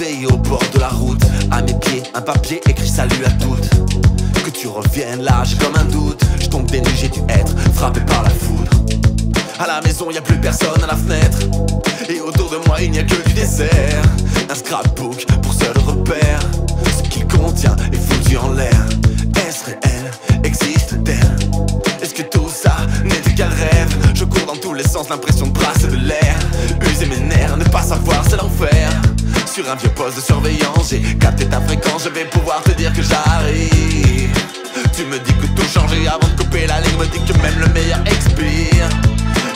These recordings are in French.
éveillé au bord de la route. À mes pieds, un papier écrit salut à toutes. Que tu reviennes là, j'ai comme un doute. Je tombe des nues, j'ai dû être frappé par la foudre. À la maison, y a plus personne à la fenêtre. Et autour de moi, il n'y a que du désert. Un scrapbook pour seul repère. Ce qu'il contient est foutu en l'air. Est-ce réel? Existe-t-elle? Est-ce que tout ça n'était qu'un rêve? Je cours dans tous les sens, l'impression de brasser de l'air. User mes nerfs, ne pas savoir, c'est l'enfer. Sur un vieux poste de surveillance, j'ai capté ta fréquence. Je vais pouvoir te dire que j'arrive. Tu me dis que tout changeait avant de couper la ligne. Me dis que même le meilleur expire.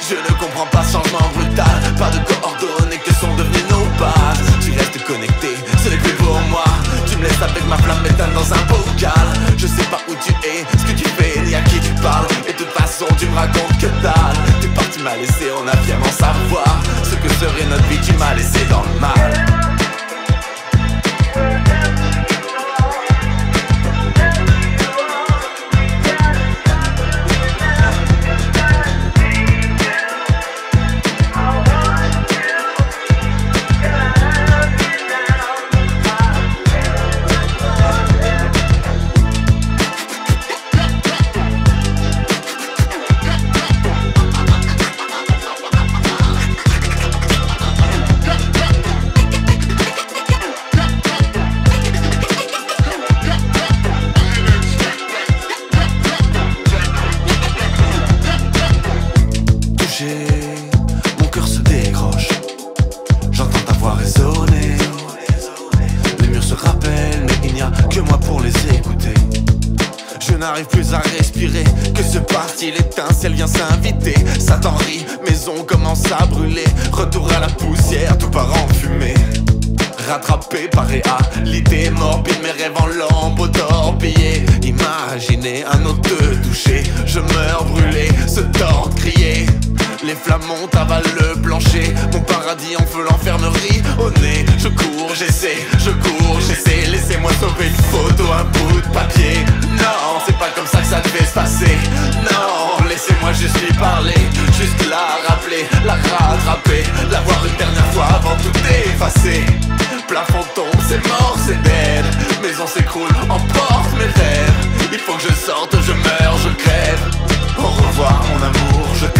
Je ne comprends pas ce changement brutal. Pas de coordonnées que sont devenues nos bases. Tu restes connecté, ce n'est plus pour moi. Tu me laisses avec ma flamme méthane dans un bocal. Je sais pas où tu es, ce que tu fais, ni à qui tu parles. Et de toute façon tu me racontes que dalle. T'es parti m'as laissé, on a bien en savoir ce que serait notre vie, tu m'as laissé dans le mal. Mon cœur se décroche, j'entends ta voix résonner. Les murs se rappellent, mais il n'y a que moi pour les écouter. Je n'arrive plus à respirer, que se passe-t-il? L'étincelle vient s'inviter, ça t'en rit, maison commence à brûler. Retour à la poussière, tout part en fumée. Rattrapé par réalité morbide, mes rêves en lambeaux torpillés. Imaginez un autre te toucher, je meurs brûlé, se tord crier. Les flamants t'avalent le plancher, mon paradis en feu, l'enfermerie au nez. Je cours, j'essaie, laissez-moi sauver une photo, un bout de papier. Non, c'est pas comme ça que ça devait se passer. Non, laissez-moi juste lui parler, juste la rappeler, la rattraper, la voir une dernière fois avant tout effacer. Plafond tombe, c'est mort, c'est dead. Maison s'écroule, emporte mes rêves. Il faut que je sorte, je meurs, je crève. Au revoir mon amour, je crève.